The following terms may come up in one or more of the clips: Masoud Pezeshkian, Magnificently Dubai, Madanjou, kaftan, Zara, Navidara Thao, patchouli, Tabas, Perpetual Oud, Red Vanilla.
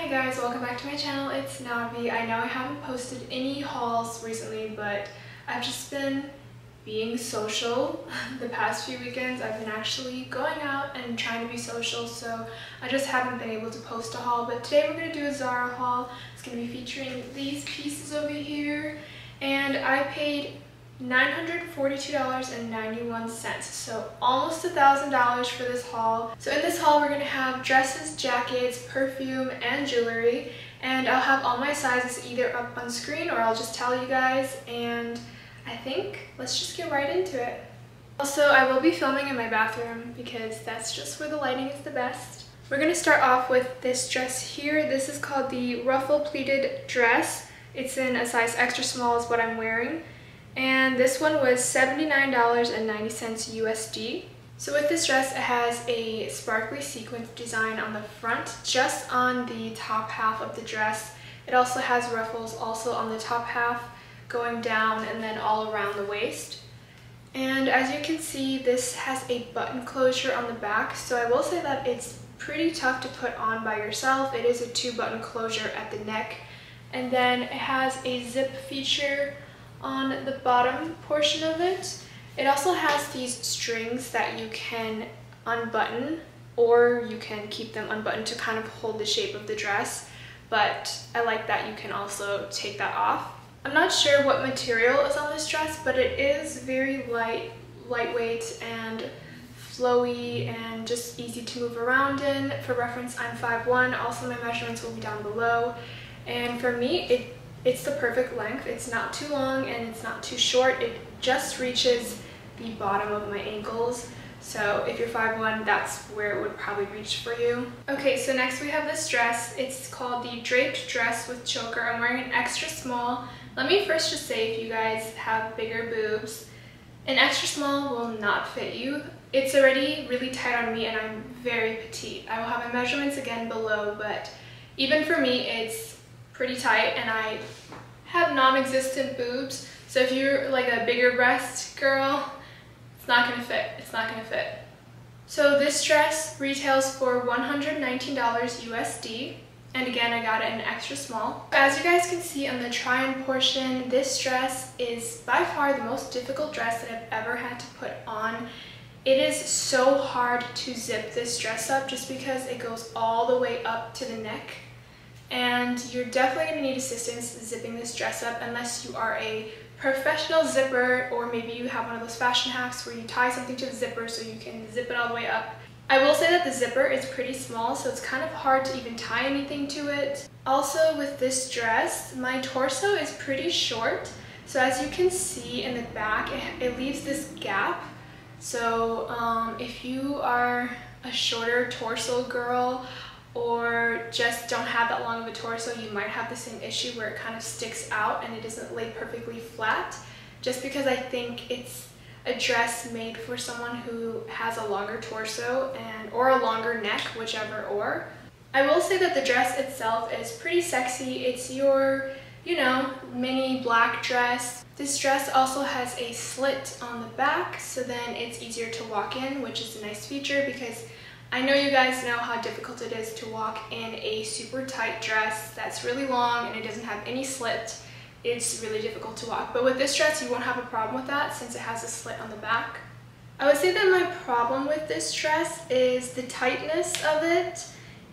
Hi guys, welcome back to my channel. It's Navi. I know I haven't posted any hauls recently, but I've just been being social the past few weekends. I've been actually going out and trying to be social, so I just haven't been able to post a haul. But today we're going to do a Zara haul. It's going to be featuring these pieces over here, and I paid $942.91, so almost $1,000 for this haul. So in this haul we're going to have dresses, jackets, perfume, and jewelry, and I'll have all my sizes either up on screen or I'll just tell you guys, and I think let's just get right into it. Also, I will be filming in my bathroom because that's just where the lighting is the best. We're going to start off with this dress here. This is called the ruffle pleated dress. It's in a size extra small is what I'm wearing. And this one was $79.90 USD. So with this dress, it has a sparkly sequin design on the front, just on the top half of the dress. It also has ruffles also on the top half, going down and then all around the waist. And as you can see, this has a button closure on the back, so I will say that it's pretty tough to put on by yourself. It is a two-button closure at the neck, and then it has a zip feature on the bottom portion of it. It also has these strings that you can unbutton, or you can keep them unbuttoned to kind of hold the shape of the dress, but I like that you can also take that off. I'm not sure what material is on this dress, but it is very lightweight and flowy and just easy to move around in. For reference, I'm 5'1", also my measurements will be down below, and for me it's the perfect length. It's not too long and it's not too short. It just reaches the bottom of my ankles. So if you're 5'1", that's where it would probably reach for you. Okay, so next we have this dress. It's called the draped dress with choker. I'm wearing an extra small. Let me first just say, if you guys have bigger boobs, an extra small will not fit you. It's already really tight on me and I'm very petite. I will have my measurements again below, but even for me, it's pretty tight, and I have non-existent boobs, so if you're like a bigger breast girl, it's not gonna fit. It's not gonna fit. So this dress retails for $119 USD, and again I got it in extra small. As you guys can see on the try-on portion, this dress is by far the most difficult dress that I've ever had to put on. It is so hard to zip this dress up just because it goes all the way up to the neck. And you're definitely going to need assistance zipping this dress up unless you are a professional zipper, or maybe you have one of those fashion hacks where you tie something to the zipper so you can zip it all the way up. I will say that the zipper is pretty small, so it's kind of hard to even tie anything to it. Also with this dress, my torso is pretty short, so as you can see in the back, it leaves this gap. So if you are a shorter torso girl, or just don't have that long of a torso, you might have the same issue where it kind of sticks out and it doesn't lay perfectly flat, just because I think it's a dress made for someone who has a longer torso and or a longer neck, whichever or. I will say that the dress itself is pretty sexy. It's your, you know, mini black dress. This dress also has a slit on the back, so then it's easier to walk in, which is a nice feature because I know you guys know how difficult it is to walk in a super tight dress that's really long and it doesn't have any slit. It's really difficult to walk. But with this dress, you won't have a problem with that since it has a slit on the back. I would say that my problem with this dress is the tightness of it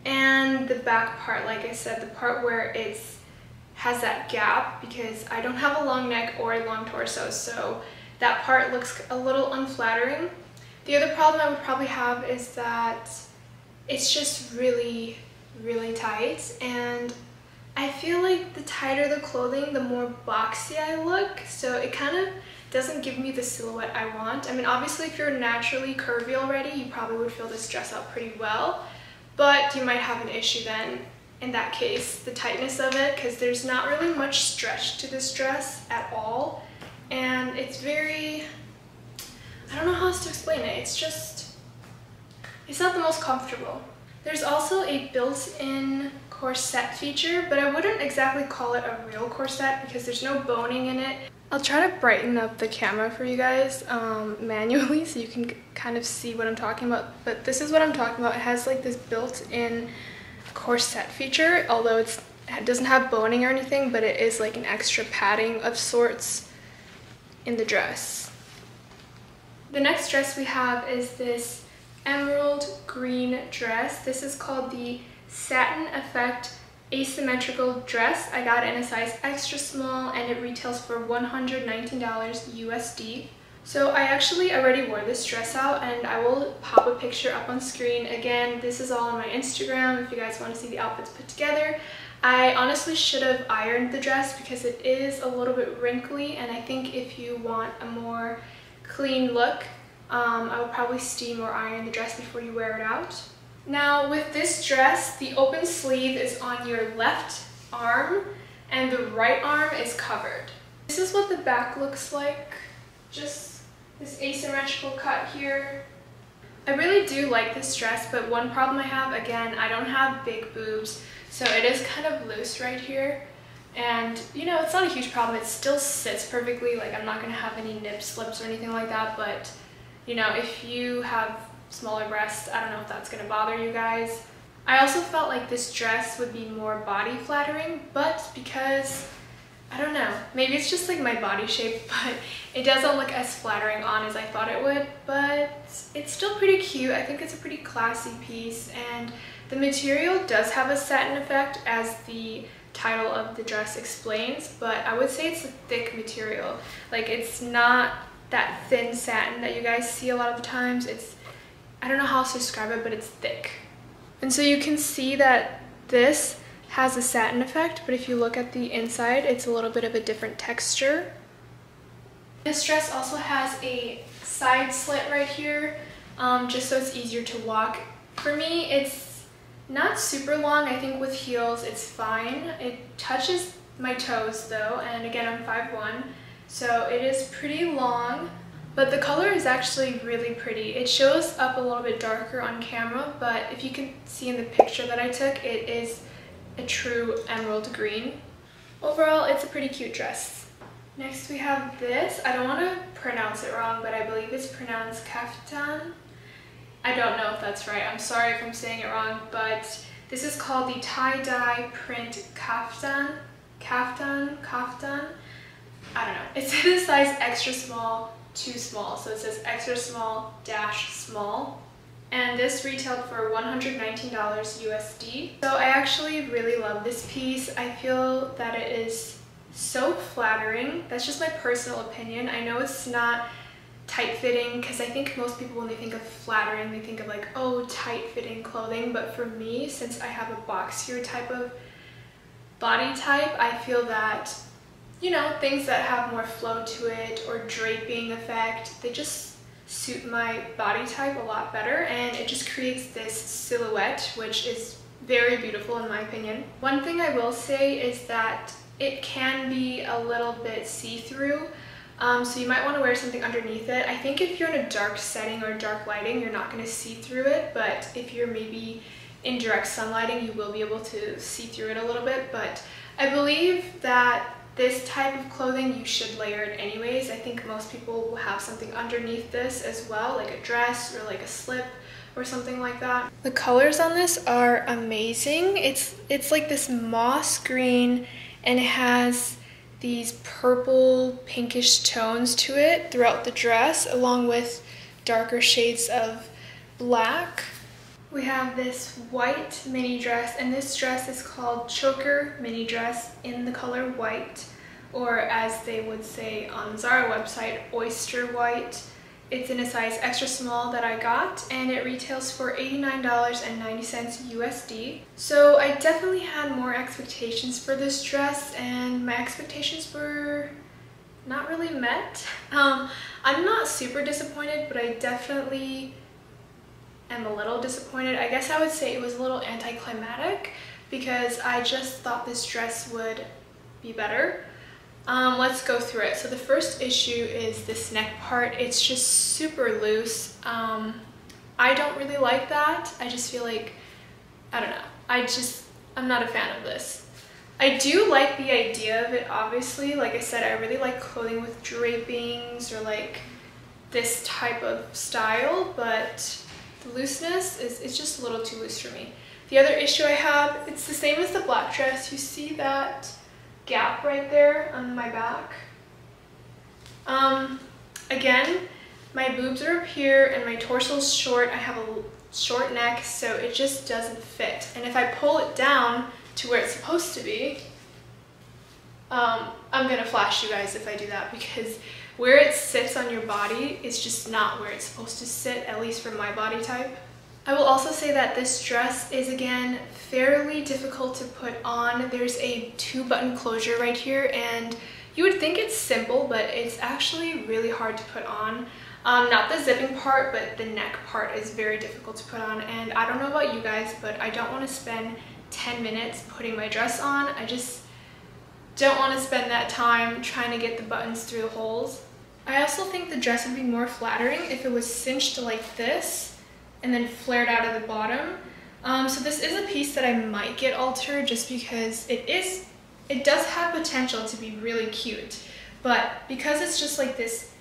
and the back part. Like I said, the part where it has that gap, because I don't have a long neck or a long torso, so that part looks a little unflattering. The other problem I would probably have is that it's just really, really tight, and I feel like the tighter the clothing, the more boxy I look, so it kind of doesn't give me the silhouette I want. I mean, obviously if you're naturally curvy already, you probably would feel this dress out pretty well, but you might have an issue then in that case, the tightness of it, because there's not really much stretch to this dress at all, and it's very, I don't know how else to explain it. It's just, it's not the most comfortable. There's also a built-in corset feature, but I wouldn't exactly call it a real corset because there's no boning in it. I'll try to brighten up the camera for you guys manually so you can kind of see what I'm talking about. But this is what I'm talking about. It has like this built-in corset feature, although it doesn't have boning or anything, but it is like an extra padding of sorts in the dress. The next dress we have is this emerald green dress. This is called the Satin Effect Asymmetrical Dress. I got it in a size extra small and it retails for $119 USD. So I actually already wore this dress out and I will pop a picture up on screen. Again, this is all on my Instagram if you guys want to see the outfits put together. I honestly should have ironed the dress because it is a little bit wrinkly, and I think if you want a more clean look, I would probably steam or iron the dress before you wear it out. Now with this dress, the open sleeve is on your left arm and the right arm is covered. This is what the back looks like. Just this asymmetrical cut here. I really do like this dress, but one problem I have, again, I don't have big boobs, so it is kind of loose right here. And you know, it's not a huge problem, it still sits perfectly, like I'm not gonna have any nip slips or anything like that, but you know, if you have smaller breasts, I don't know if that's gonna bother you guys. I also felt like this dress would be more body flattering, but because I don't know, maybe it's just like my body shape, but it doesn't look as flattering on as I thought it would, but it's still pretty cute. I think it's a pretty classy piece, and the material does have a satin effect as the title of the dress explains, but I would say it's a thick material. Like, it's not that thin satin that you guys see a lot of the times. It's, I don't know how else to describe it, but it's thick. And so you can see that this has a satin effect, but if you look at the inside, it's a little bit of a different texture. This dress also has a side slit right here, just so it's easier to walk. For me, it's not super long. I think with heels, it's fine. It touches my toes though, and again, I'm 5'1", so it is pretty long, but the color is actually really pretty. It shows up a little bit darker on camera, but if you can see in the picture that I took, it is a true emerald green. Overall, it's a pretty cute dress. Next we have this. I don't want to pronounce it wrong, but I believe it's pronounced kaftan. I don't know if that's right. I'm sorry if I'm saying it wrong, but this is called the tie-dye print kaftan. I don't know. It's in a size extra small to small, so it says extra small dash small. And this retailed for $119 USD. So I actually really love this piece. I feel that it is so flattering. That's just my personal opinion. I know it's not tight-fitting, because I think most people, when they think of flattering, they think of like, oh, tight-fitting clothing. But for me, since I have a boxier type of body type, I feel that, you know, things that have more flow to it or draping effect, they just suit my body type a lot better, and it just creates this silhouette which is very beautiful in my opinion. One thing I will say is that it can be a little bit see-through, so you might want to wear something underneath it. I think if you're in a dark setting or dark lighting, you're not going to see through it, but if you're maybe in direct sunlighting, you will be able to see through it a little bit. But I believe that this type of clothing, you should layer it anyways. I think most people will have something underneath this as well, like a dress or like a slip or something like that. The colors on this are amazing. It's like this moss green, and it has these purple pinkish tones to it throughout the dress, along with darker shades of black. We have this white mini dress, and this dress is called choker mini dress in the color white, or as they would say on the Zara website, oyster white. It's in a size extra small that I got, and it retails for $89.90 USD. So I definitely had more expectations for this dress, and my expectations were not really met. I'm not super disappointed, but I definitely am a little disappointed. I guess I would say it was a little anticlimactic because I just thought this dress would be better. Let's go through it. So the first issue is this neck part. It's just super loose. I don't really like that. I just feel like, I don't know. I'm not a fan of this. I do like the idea of it, obviously. Like I said, I really like clothing with drapings or like this type of style, but the looseness is, it's just a little too loose for me. The other issue I have, it's the same as the black dress. You see that gap right there on my back? Again, my boobs are up here and my torso's short. I have a short neck, so it just doesn't fit. And if I pull it down to where it's supposed to be, I'm gonna flash you guys if I do that, because where it sits on your body is just not where it's supposed to sit, at least for my body type. I will also say that this dress is, again, fairly difficult to put on. There's a two-button closure right here, and you would think it's simple, but it's actually really hard to put on. Not the zipping part, but the neck part is very difficult to put on. And I don't know about you guys, but I don't want to spend 10 minutes putting my dress on. I just don't want to spend that time trying to get the buttons through the holes. I also think the dress would be more flattering if it was cinched like this and then flared out of the bottom. So this is a piece that I might get altered, just because it does have potential to be really cute, but because it's just like this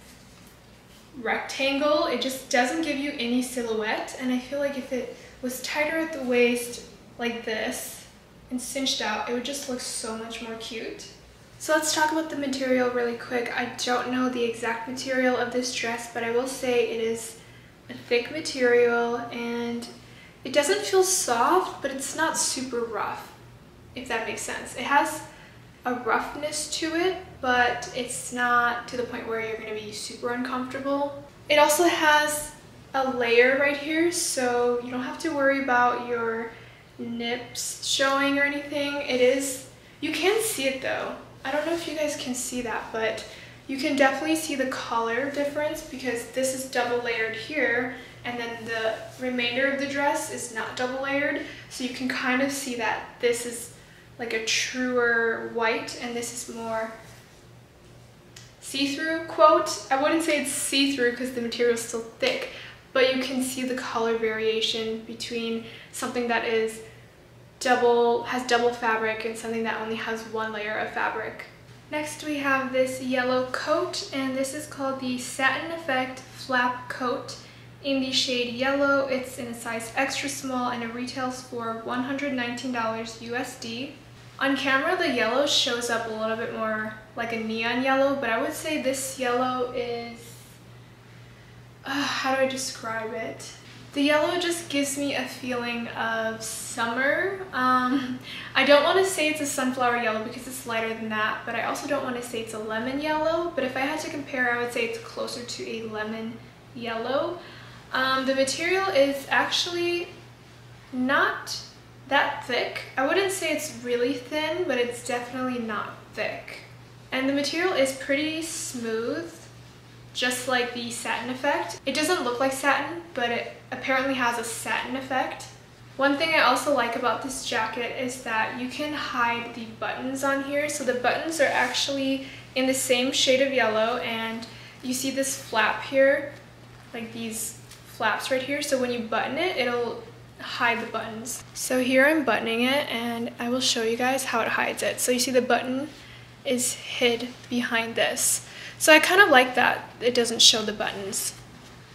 rectangle, it just doesn't give you any silhouette. And I feel like if it was tighter at the waist like this and cinched out, it would just look so much more cute. So let's talk about the material really quick. I don't know the exact material of this dress, but I will say it is a thick material, and it doesn't feel soft, but it's not super rough, if that makes sense. It has a roughness to it, but it's not to the point where you're going to be super uncomfortable. It also has a layer right here, so you don't have to worry about your nips showing or anything. It is, you can see it though. I don't know if you guys can see that, but you can definitely see the color difference, because this is double layered here, and then the remainder of the dress is not double layered, so you can kind of see that this is like a truer white and this is more see-through, quote. I wouldn't say it's see-through because the material is still thick, but you can see the color variation between something that is has double fabric and something that only has one layer of fabric. Next we have this yellow coat, and this is called the Satin Effect Flap Coat in the shade yellow. It's in a size extra small and it retails for $119 USD. On camera, the yellow shows up a little bit more like a neon yellow, but I would say this yellow is... how do I describe it? The yellow just gives me a feeling of summer. I don't want to say it's a sunflower yellow because it's lighter than that, but I also don't want to say it's a lemon yellow, but if I had to compare, I would say it's closer to a lemon yellow. The material is actually not that thick. I wouldn't say it's really thin, but it's definitely not thick. And the material is pretty smooth, just like the Satin Effect. It doesn't look like satin, but it apparently has a satin effect. One thing I also like about this jacket is that you can hide the buttons on here. So the buttons are actually in the same shade of yellow, and you see this flap here, like these flaps right here. So when you button it, it'll hide the buttons. So here I'm buttoning it, and I will show you guys how it hides it. So you see the button is hid behind this. So I kind of like that it doesn't show the buttons.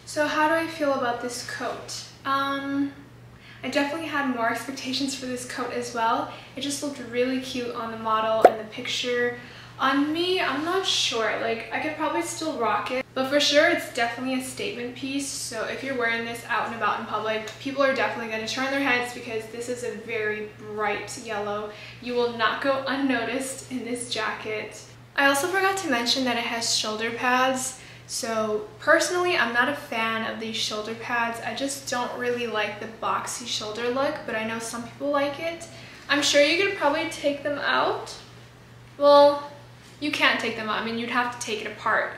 So how do I feel about this coat? I definitely had more expectations for this coat as well. It just looked really cute on the model and the picture. On me, I'm not sure. Like, I could probably still rock it, but for sure it's definitely a statement piece. So if you're wearing this out and about in public, people are definitely going to turn their heads, because this is a very bright yellow. You will not go unnoticed in this jacket. I also forgot to mention that it has shoulder pads. So personally, I'm not a fan of these shoulder pads. I just don't really like the boxy shoulder look, but I know some people like it. I'm sure you could probably take them out. Well, you can't take them out. I mean, you'd have to take it apart,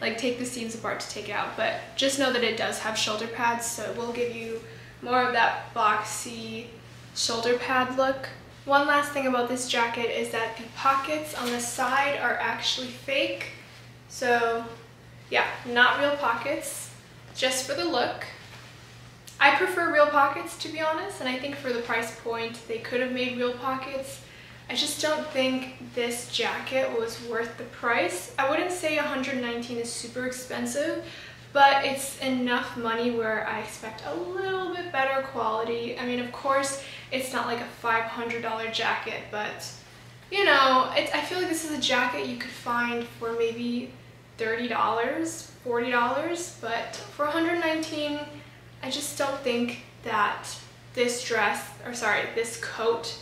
like take the seams apart to take it out, but just know that it does have shoulder pads, so it will give you more of that boxy shoulder pad look. One last thing about this jacket is that the pockets on the side are actually fake. So yeah, not real pockets, just for the look. I prefer real pockets, to be honest, and I think for the price point, they could have made real pockets. I just don't think this jacket was worth the price. I wouldn't say $119 is super expensive, but it's enough money where I expect a little bit better quality. I mean, of course, it's not like a $500 jacket, but you know, I feel like this is a jacket you could find for maybe $30, $40, but for $119, I just don't think that this coat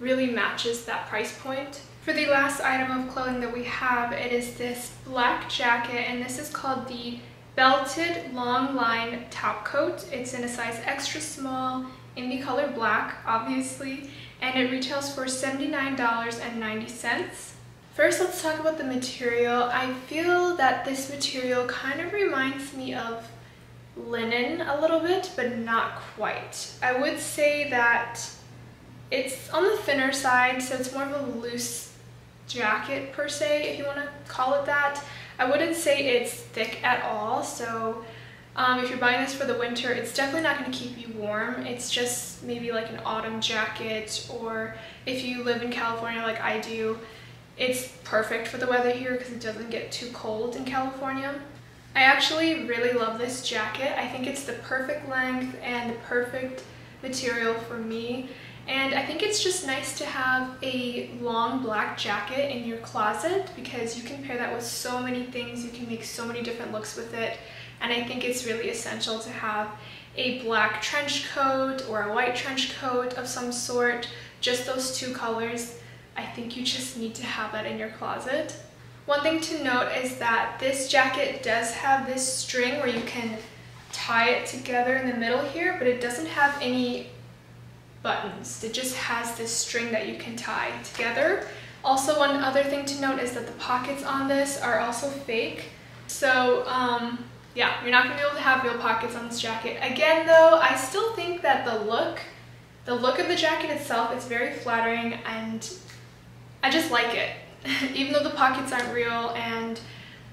really matches that price point. For the last item of clothing that we have, it is this black jacket, and this is called the belted long line top coat. It's in a size extra small in the color black, obviously, and it retails for $79.90. First, let's talk about the material. I feel that this material kind of reminds me of linen a little bit, but not quite. I would say that it's on the thinner side, so it's more of a loose jacket per se, if you want to call it that. I wouldn't say it's thick at all, so if you're buying this for the winter, it's definitely not going to keep you warm. It's just maybe like an autumn jacket, or if you live in California like I do, it's perfect for the weather here because it doesn't get too cold in California. I actually really love this jacket. I think it's the perfect length and the perfect material for me. And I think it's just nice to have a long black jacket in your closet because you can pair that with so many things. You can make so many different looks with it. And I think it's really essential to have a black trench coat or a white trench coat of some sort. Just those two colors. I think you just need to have that in your closet. One thing to note is that this jacket does have this string where you can tie it together in the middle here, but it doesn't have any buttons. It just has this string that you can tie together. Also, one other thing to note is that the pockets on this are also fake. So yeah, you're not going to be able to have real pockets on this jacket. Again though, I still think that the look of the jacket itself is very flattering, and I just like it. Even though the pockets aren't real and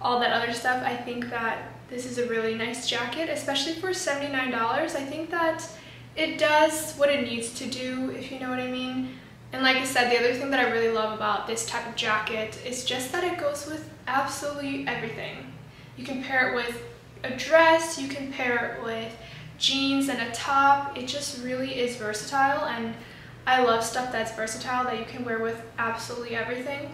all that other stuff, I think that this is a really nice jacket, especially for $79. I think that it does what it needs to do, if you know what I mean. And like I said, the other thing that I really love about this type of jacket is just that it goes with absolutely everything. You can pair it with a dress, you can pair it with jeans and a top. It just really is versatile, and I love stuff that's versatile that you can wear with absolutely everything.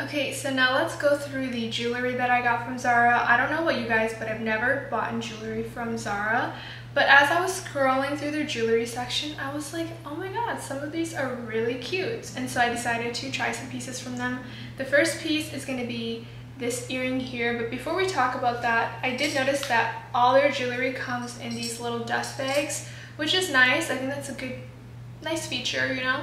Okay, so now let's go through the jewelry that I got from Zara. I don't know about you guys, but I've never bought jewelry from Zara. But as I was scrolling through their jewelry section, I was like, oh my god, some of these are really cute. And so I decided to try some pieces from them. The first piece is going to be this earring here. But before we talk about that, I did notice that all their jewelry comes in these little dust bags, which is nice. I think that's a good, nice feature, you know?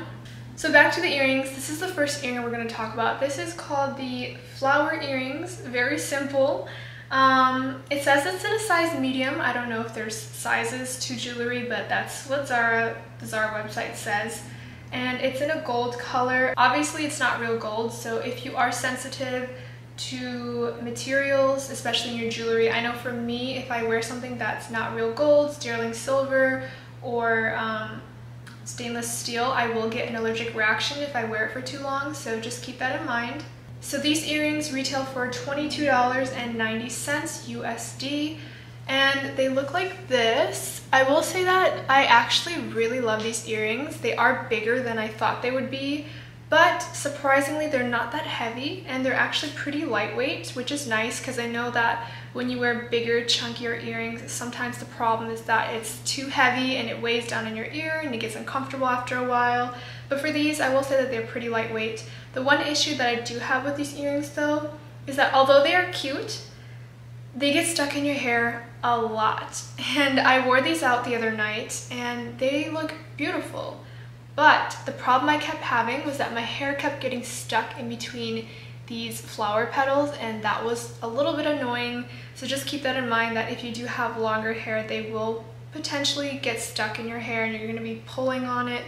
So back to the earrings, this is the first earring we're going to talk about. This is called the flower earrings, very simple. It says it's in a size medium. I don't know if there's sizes to jewelry, but that's what the Zara website says. And it's in a gold color. Obviously it's not real gold, so if you are sensitive to materials, especially in your jewelry, I know for me, if I wear something that's not real gold, sterling silver, or stainless steel, I will get an allergic reaction if I wear it for too long, so just keep that in mind. So these earrings retail for $22.90 USD, and they look like this. I will say that I actually really love these earrings. They are bigger than I thought they would be, but surprisingly they're not that heavy, and they're actually pretty lightweight, which is nice because I know that when you wear bigger, chunkier earrings, sometimes the problem is that it's too heavy and it weighs down in your ear and it gets uncomfortable after a while. But for these, I will say that they're pretty lightweight. The one issue that I do have with these earrings though is that although they are cute, they get stuck in your hair a lot. And I wore these out the other night and they look beautiful. But the problem I kept having was that my hair kept getting stuck in between these flower petals, and that was a little bit annoying. So just keep that in mind, that if you do have longer hair, they will potentially get stuck in your hair and you're going to be pulling on it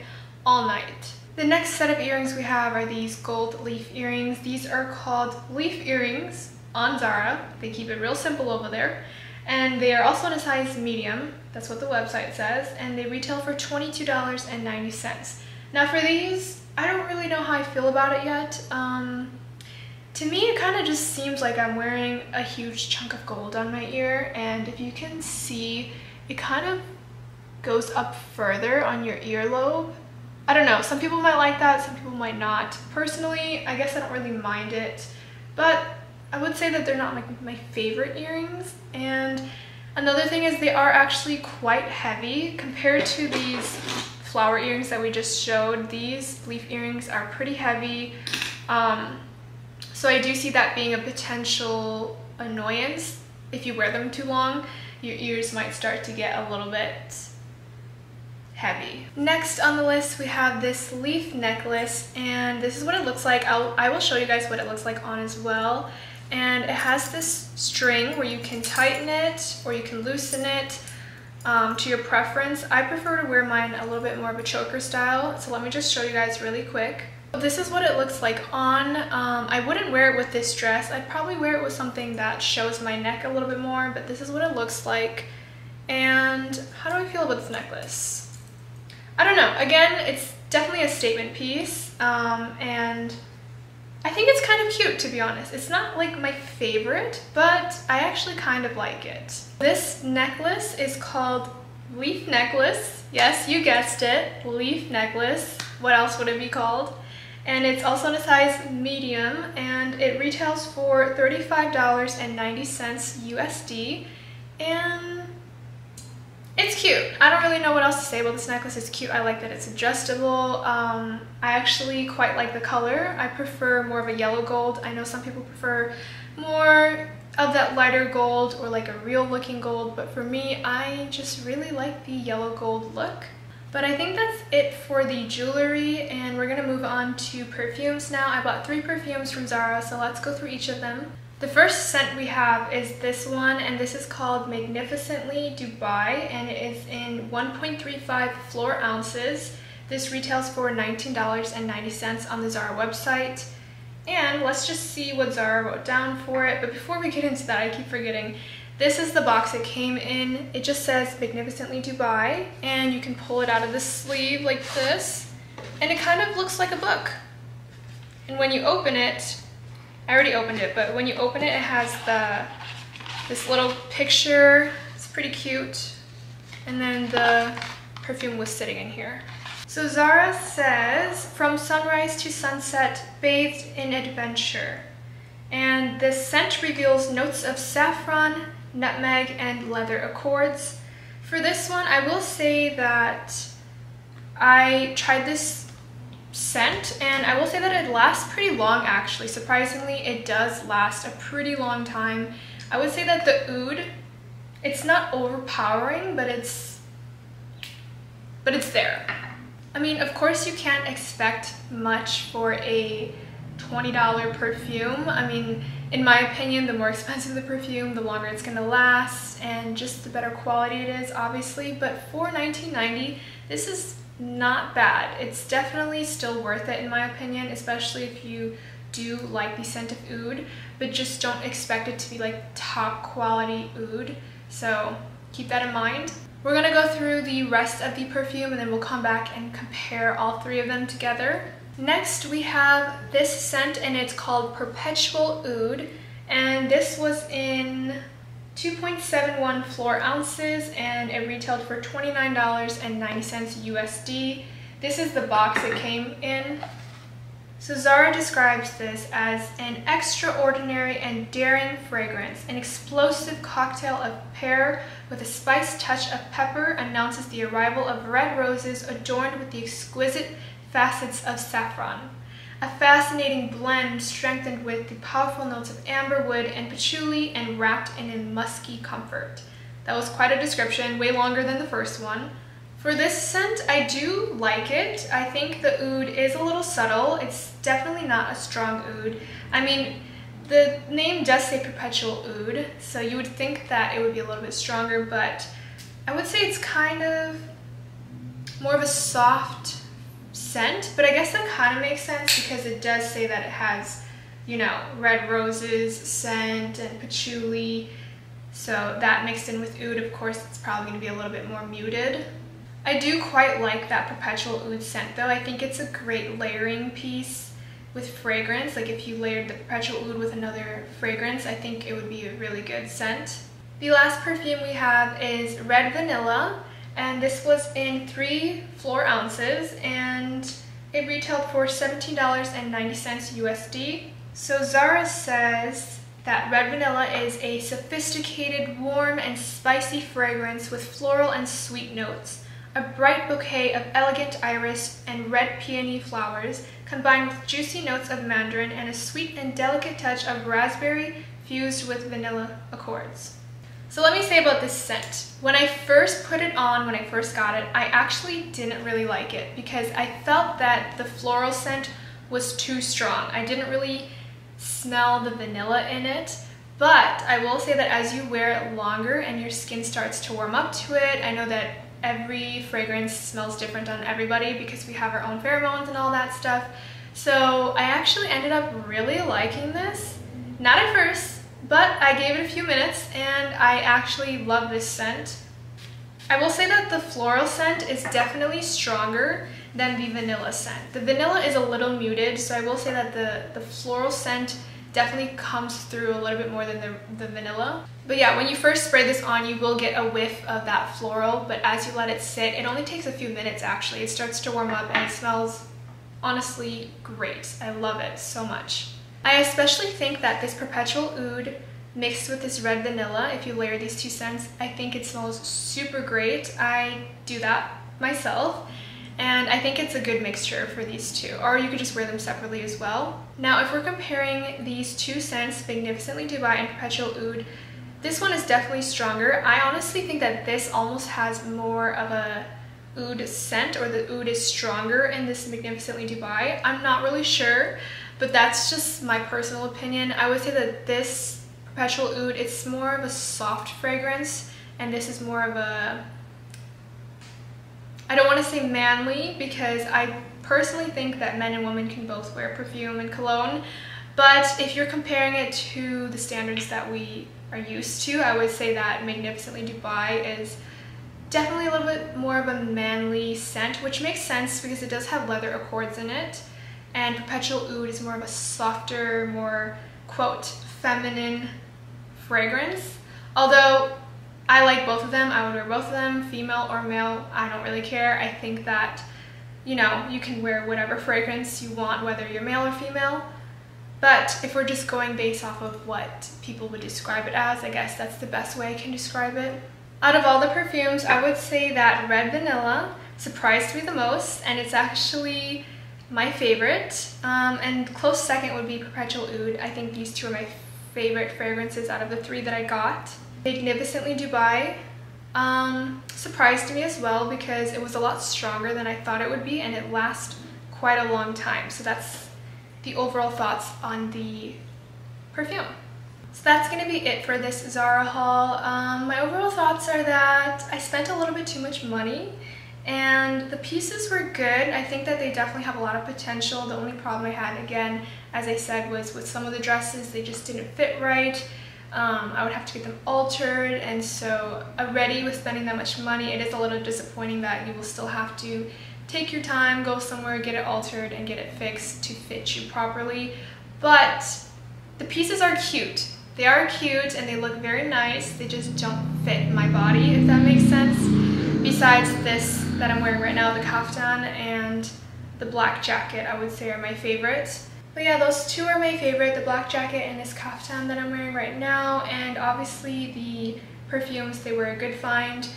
all night. The next set of earrings we have are these gold leaf earrings. These are called leaf earrings on Zara. They keep it real simple over there, and they are also in a size medium. That's what the website says, and they retail for $22.90. Now for these, I don't really know how I feel about it yet. To To me, it kind of just seems like I'm wearing a huge chunk of gold on my ear, and if you can see, it kind of goes up further on your earlobe. I don't know, some people might like that, some people might not. Personally, I guess I don't really mind it, but I would say that they're not like my favorite earrings. And another thing is they are actually quite heavy compared to these flower earrings that we just showed. These leaf earrings are pretty heavy, so I do see that being a potential annoyance. If you wear them too long, your ears might start to get a little bit heavy. Next on the list, we have this leaf necklace, and this is what it looks like. I will show you guys what it looks like on as well. And it has this string where you can tighten it or you can loosen it to your preference. I prefer to wear mine a little bit more of a choker style, so let me just show you guys really quick. This is what it looks like on. I wouldn't wear it with this dress. I'd probably wear it with something that shows my neck a little bit more, but this is what it looks like. And how do I feel about this necklace? I don't know. Again, it's definitely a statement piece, and I think it's kind of cute, to be honest. It's not like my favorite, but I actually kind of like it. This necklace is called leaf necklace. Yes, you guessed it, leaf necklace. What else would it be called? And it's also in a size medium, and it retails for $35.90 USD, and it's cute. I don't really know what else to say about this necklace. It's cute. I like that it's adjustable. I actually quite like the color. I prefer more of a yellow gold. I know some people prefer more of that lighter gold or like a real looking gold, but for me, I just really like the yellow gold look. But I think that's it for the jewelry, and we're gonna move on to perfumes now. I bought 3 perfumes from Zara, so let's go through each of them. The first scent we have is this one, and this is called Magnificently Dubai, and it is in 1.35 floor ounces. This retails for $19.90 on the Zara website. And let's just see what Zara wrote down for it. But before we get into that, I keep forgetting. This is the box it came in. It just says Magnificently Dubai, and you can pull it out of the sleeve like this. And it kind of looks like a book. And when you open it, I already opened it, but when you open it, it has this little picture. It's pretty cute. And then the perfume was sitting in here. So Zara says, from sunrise to sunset, bathed in adventure. And this scent reveals notes of saffron, nutmeg, and leather accords. For this one, I will say that I tried this scent, and I will say that it lasts pretty long. Actually, surprisingly, it does last a pretty long time. I would say that the oud, it's not overpowering, but it's there. I mean, of course you can't expect much for a $20 perfume. I mean, in my opinion, the more expensive the perfume, the longer it's gonna last, and just the better quality it is, obviously. But for $19.90, this is not bad. It's definitely still worth it, in my opinion, especially if you do like the scent of oud, but just don't expect it to be like top quality oud. So keep that in mind. We're gonna go through the rest of the perfume, and then we'll come back and compare all 3 of them together. Next, we have this scent, and it's called Perpetual Oud, and this was in 2.71 floor ounces, and it retailed for $29.90 USD. This is the box it came in. So Zara describes this as an extraordinary and daring fragrance. An explosive cocktail of pear with a spiced touch of pepper announces the arrival of red roses adorned with the exquisite facets of saffron. A fascinating blend strengthened with the powerful notes of amber wood and patchouli and wrapped in a musky comfort. That was quite a description, way longer than the first one. For this scent, I do like it. I think the oud is a little subtle. It's definitely not a strong oud. I mean, the name does say Perpetual Oud, so you would think that it would be a little bit stronger, but I would say it's kind of more of a soft scent, but I guess that kind of makes sense because it does say that it has, you know, red roses scent and patchouli, so that mixed in with oud, of course, it's probably going to be a little bit more muted. I do quite like that Perpetual Oud scent, though. I think it's a great layering piece. with fragrance. Like if you layered the Perpetual Oud with another fragrance, I think it would be a really good scent. The last perfume we have is Red Vanilla, and this was in 3 floor ounces, and it retailed for $17.90 USD. So Zara says that Red Vanilla is a sophisticated, warm, and spicy fragrance with floral and sweet notes. A bright bouquet of elegant iris and red peony flowers, combined with juicy notes of mandarin and a sweet and delicate touch of raspberry fused with vanilla accords. So let me say about this scent. When I first put it on, when I first got it, I actually didn't really like it because I felt that the floral scent was too strong. I didn't really smell the vanilla in it, but I will say that as you wear it longer and your skin starts to warm up to it, I know that every fragrance smells different on everybody because we have our own pheromones and all that stuff. So I actually ended up really liking this. Not at first, but I gave it a few minutes and I actually love this scent. I will say that the floral scent is definitely stronger than the vanilla scent. The vanilla is a little muted, so I will say that the floral scent definitely comes through a little bit more than the vanilla. But yeah, when you first spray this on, you will get a whiff of that floral, but as you let it sit, it only takes a few minutes actually. It starts to warm up and it smells honestly great. I love it so much. I especially think that this Perpetual Oud mixed with this Red Vanilla, if you layer these two scents, I think it smells super great. I do that myself. And I think it's a good mixture for these two, or you could just wear them separately as well. Now if we're comparing these two scents, Magnificently Dubai and Perpetual Oud, this one is definitely stronger. I honestly think that this almost has more of a oud scent, or the oud is stronger in this Magnificently Dubai. I'm not really sure, but that's just my personal opinion. I would say that this Perpetual Oud, it's more of a soft fragrance, and this is more of a, I don't want to say manly, because I personally think that men and women can both wear perfume and cologne, but if you're comparing it to the standards that we are used to, I would say that Magnificently Dubai is definitely a little bit more of a manly scent, which makes sense because it does have leather accords in it, and Perpetual Oud is more of a softer, more, quote, feminine fragrance. Although I like both of them, I would wear both of them, female or male, I don't really care. I think that, you know, you can wear whatever fragrance you want, whether you're male or female. But if we're just going based off of what people would describe it as, I guess that's the best way I can describe it. Out of all the perfumes, I would say that Red Vanilla surprised me the most, and it's actually my favorite. And close second would be Perpetual Oud. I think these two are my favorite fragrances out of the 3 that I got. Magnificently Dubai surprised me as well because it was a lot stronger than I thought it would be, and it lasts quite a long time. So that's the overall thoughts on the perfume. So that's going to be it for this Zara haul. My overall thoughts are that I spent a little bit too much money, and the pieces were good. I think that they definitely have a lot of potential. The only problem I had, again, as I said, was with some of the dresses. They just didn't fit right. I would have to get them altered, and so already with spending that much money, it is a little disappointing that you will still have to take your time, go somewhere, get it altered, and get it fixed to fit you properly. But the pieces are cute. They are cute and they look very nice. They just don't fit my body, if that makes sense. Besides this that I'm wearing right now, the kaftan and the black jacket, I would say are my favorites. But yeah, those two are my favorite, the black jacket and this kaftan that I'm wearing right now, and obviously the perfumes, they were a good find.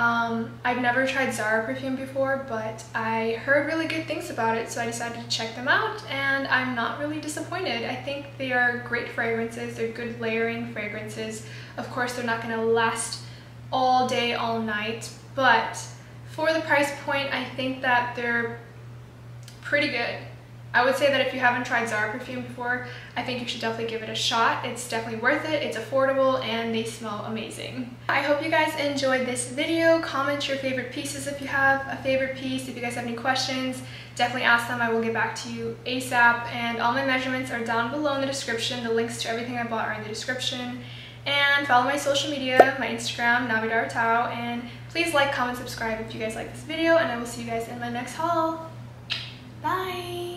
I've never tried Zara perfume before, but I heard really good things about it, so I decided to check them out, and I'm not really disappointed. I think they are great fragrances, they're good layering fragrances. Of course, they're not going to last all day, all night, but for the price point, I think that they're pretty good. I would say that if you haven't tried Zara perfume before, I think you should definitely give it a shot. It's definitely worth it, it's affordable, and they smell amazing. I hope you guys enjoyed this video. Comment your favorite pieces if you have a favorite piece. If you guys have any questions, definitely ask them. I will get back to you ASAP. And all my measurements are down below in the description. The links to everything I bought are in the description. And follow my social media, my Instagram, Navidara Thao. And please like, comment, subscribe if you guys like this video. And I will see you guys in my next haul. Bye!